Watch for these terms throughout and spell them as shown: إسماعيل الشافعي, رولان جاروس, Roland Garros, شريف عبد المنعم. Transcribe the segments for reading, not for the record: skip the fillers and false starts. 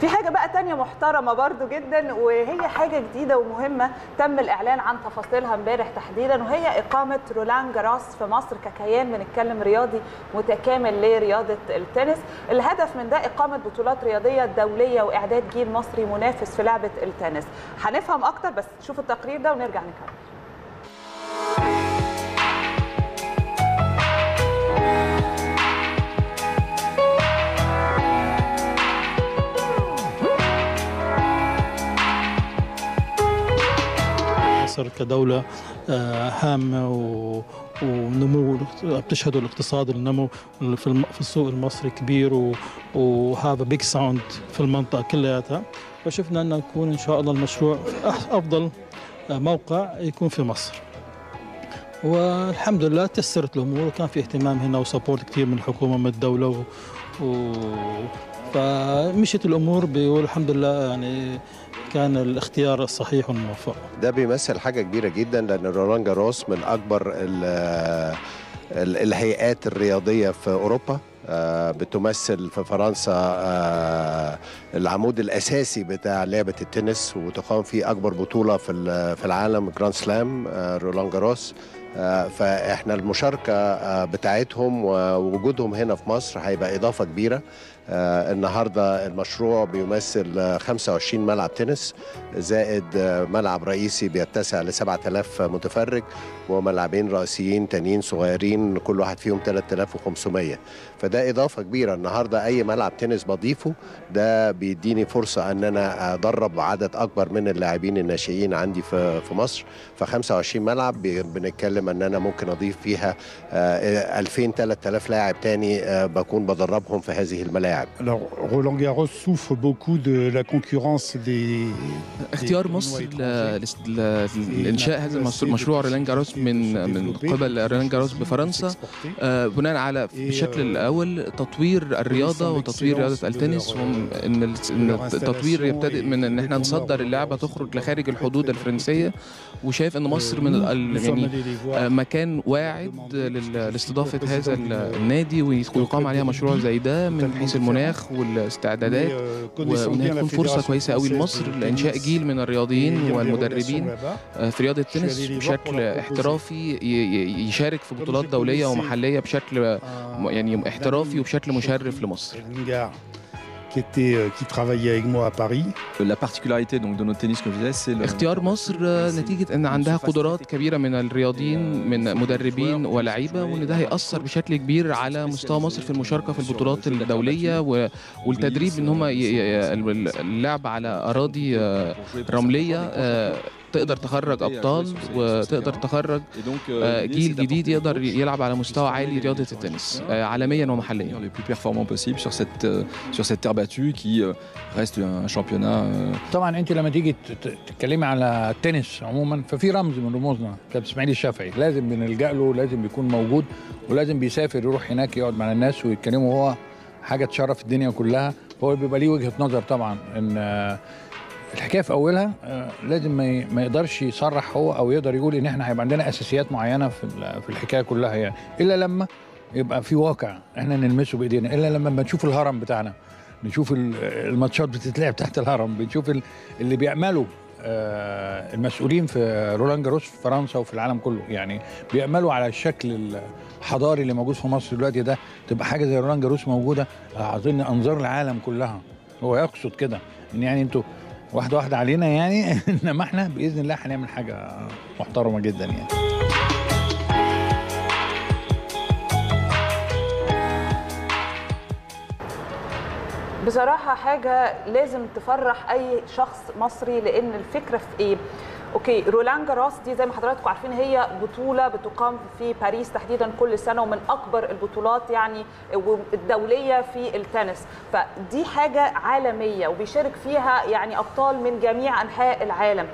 في حاجه بقى تانية محترمه برضو جدا، وهي حاجه جديده ومهمه تم الاعلان عن تفاصيلها امبارح تحديدا، وهي اقامه رولان جاروس في مصر ككيان بنتكلم رياضي متكامل لرياضه التنس. الهدف من ده اقامه بطولات رياضيه دوليه واعداد جيل مصري منافس في لعبه التنس. هنفهم اكتر بس نشوف التقرير ده ونرجع نكمل. مصر كدولة هامة ونمو بتشهد الاقتصاد، النمو في السوق المصري كبير وهذا بيج ساوند في المنطقة كلها، فشفنا أن نكون إن شاء الله المشروع أفضل موقع يكون في مصر، والحمد لله تيسرت الأمور وكان في اهتمام هنا وسبورت كتير من الحكومة من الدولة فمشيت الأمور والحمد لله، يعني كان الاختيار الصحيح والموفق. ده بيمثل حاجة كبيرة جدا، لأن رولان جاروس من أكبر الهيئات الرياضية في أوروبا، بتمثل في فرنسا العمود الأساسي بتاع لعبة التنس، وتقام فيه أكبر بطولة في العالم جراند سلام رولان جاروس، فإحنا المشاركة بتاعتهم ووجودهم هنا في مصر هيبقى إضافة كبيرة. النهاردة المشروع بيمثل 25 ملعب تنس زائد ملعب رئيسي بيتسع ل 7000 متفرج، وملعبين رئيسيين تانيين صغيرين كل واحد فيهم 3500، فده إضافة كبيرة. النهاردة أي ملعب تنس بضيفه ده بيديني فرصة أن أنا أدرب عدد أكبر من اللاعبين الناشئين عندي في مصر، ف25 ملعب بنتكلم أن أنا ممكن أضيف فيها 2000-3000 لاعب تاني بكون بدربهم في هذه الملاعب. Alors, Roland Garros souffre beaucoup de la concurrence des. اختيار مصر لإنشاء هذا المشروع رولان جاروس من قبل رولان جاروس بفرنسا بناء على بشكل الأول تطوير الرياضة وتطوير رياضة التنس، إن التطوير يبتدئ من إن إحنا نصدر اللعبة تخرج لخارج الحدود الفرنسية، وشايف إن مصر من يعني مكان واعد لاستضافة هذا النادي ويقام عليها مشروع زي ده من حيث المناخ والاستعدادات، وانها تكون فرصه كويسه قوي لمصر لانشاء جيل من الرياضيين والمدربين في رياضه التنس بشكل احترافي، يشارك في بطولات دوليه ومحليه بشكل يعني احترافي وبشكل مشرف لمصر. qui travaillait avec moi à Paris. La particularité donc de notre tennis que je disais c'est اختيار مصر نتيجة ان عندها قدرات كبيرة من الرياضيين من مدربين ولاعيبة، وان ده هيأثر بشكل كبير على مستوى مصر في المشاركة في البطولات الدولية والتدريب، ان هم اللعب على اراضي رملية تقدر تخرج أبطال وتقدر تخرج جيل جديد يقدر يلعب على مستوى عالي رياضة التنس عالميا ومحليا. طبعا أنت لما تيجي تتكلمي على التنس عموما ففي رمز من رموزنا كابتن إسماعيل الشافعي، لازم بنلجأ له ولازم بيكون موجود ولازم بيسافر يروح هناك يقعد مع الناس ويتكلموا، هو حاجة تشرف الدنيا كلها، فهو بيبقى ليه وجهة نظر طبعا. إن الحكايه في اولها لازم ما يقدرش يصرح هو او يقدر يقول ان احنا هيبقى عندنا اساسيات معينه في الحكايه كلها، يعني الا لما يبقى في واقع احنا نلمسه بايدينا، الا لما نشوف الهرم بتاعنا، نشوف الماتشات بتتلعب تحت الهرم، بنشوف اللي بيعملوا المسؤولين في رولان جاروس في فرنسا وفي العالم كله، يعني بيعملوا على الشكل الحضاري اللي موجود في مصر دلوقتي، ده تبقى حاجه زي رولان جاروس موجوده اظن انظار العالم كلها. هو يقصد كده ان يعني انتوا واحدة واحدة علينا، يعني إنما إحنا بإذن الله هنعمل حاجة محترمة جدا يعني. بصراحة حاجة لازم تفرح أي شخص مصري، لأن الفكرة في إيه؟ اوكي رولان جاروس دي زي ما حضراتكم عارفين هي بطوله بتقام في باريس تحديدا كل سنه، ومن اكبر البطولات يعني الدوليه في التنس، فدي حاجه عالميه وبيشارك فيها يعني ابطال من جميع انحاء العالم.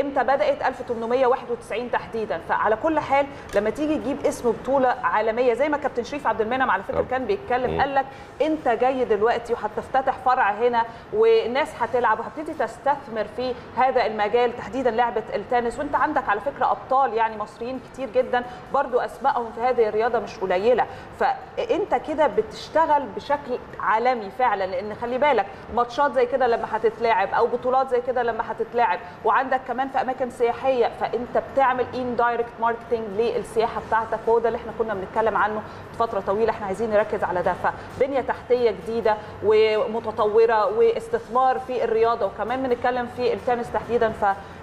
امتى بدات؟ 1891 تحديدا. فعلى كل حال لما تيجي تجيب اسم بطوله عالميه زي ما كابتن شريف عبد المنعم على فكره كان بيتكلم، قال لك انت جاي دلوقتي وهتفتتح فرع هنا والناس هتلعب وهتبتدي تستثمر في هذا المجال تحديدا، لعبه التنس، وانت عندك على فكره ابطال يعني مصريين كتير جدا برضو اسمائهم في هذه الرياضه مش قليله، فانت كده بتشتغل بشكل عالمي فعلا، لان خلي بالك ماتشات زي كده لما هتتلاعب او بطولات زي كده لما هتتلاعب، وعندك كمان في اماكن سياحيه، فانت بتعمل اندايركت ماركتنج للسياحه بتاعتك، وهو ده اللي احنا كنا بنتكلم عنه فتره طويله، احنا عايزين نركز على ده. فبنيه تحتيه جديده ومتطوره واستثمار في الرياضه، وكمان بنتكلم في التنس تحديدا،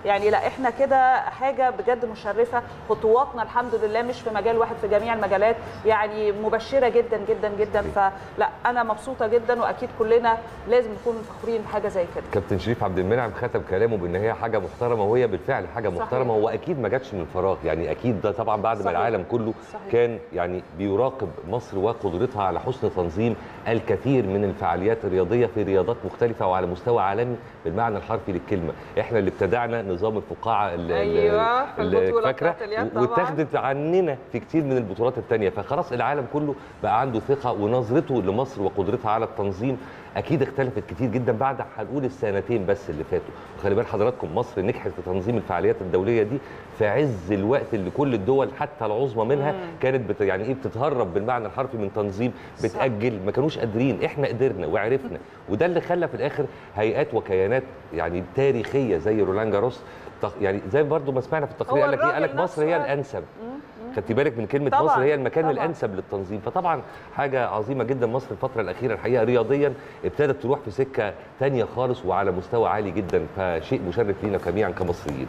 فيعني لا احنا كده حاجه بجد مشرفه، خطواتنا الحمد لله مش في مجال واحد، في جميع المجالات يعني مبشره جدا جدا جدا، فلا انا مبسوطه جدا، واكيد كلنا لازم نكون فخورين بحاجه زي كده. كابتن شريف عبد المنعم ختم كلامه بان هي حاجه محترمه، وهي بالفعل حاجه محترمه، واكيد ما جاتش من فراغ، يعني اكيد ده طبعا بعد ما العالم كله كان يعني بيراقب مصر وقدرتها على حسن تنظيم الكثير من الفعاليات الرياضيه في رياضات مختلفه وعلى مستوى عالمي بالمعنى الحرفي للكلمه. احنا اللي ابتدعنا نظام الفقاعه الفكره واتخذت عننا في كتير من البطولات الثانيه، فخلاص العالم كله بقى عنده ثقه، ونظرته لمصر وقدرتها على التنظيم اكيد اختلفت كتير جدا بعد هنقول السنتين بس اللي فاتوا. وخلي بال حضراتكم مصر نجحت في تنظيم الفعاليات الدوليه دي في عز الوقت اللي كل الدول حتى العظمى منها كانت يعني ايه بتتهرب بالمعنى الحرفي من تنظيم، بتاجل، ما كانوش قادرين، احنا قدرنا وعرفنا، وده اللي خلى في الاخر هيئات وكيانات يعني تاريخيه زي رولان جاروس، يعني زي برضو ما سمعنا في التقرير قال لك ايه، قال لك مصر هي الانسب. خدتي بالك من كلمه مصر هي المكان الانسب للتنظيم، فطبعا حاجه عظيمه جدا. مصر الفتره الاخيره الحقيقه رياضيا ابتدت تروح في سكه ثانيه خالص وعلى مستوى عالي جدا، فشيء مشرف لينا جميعا كمصريين.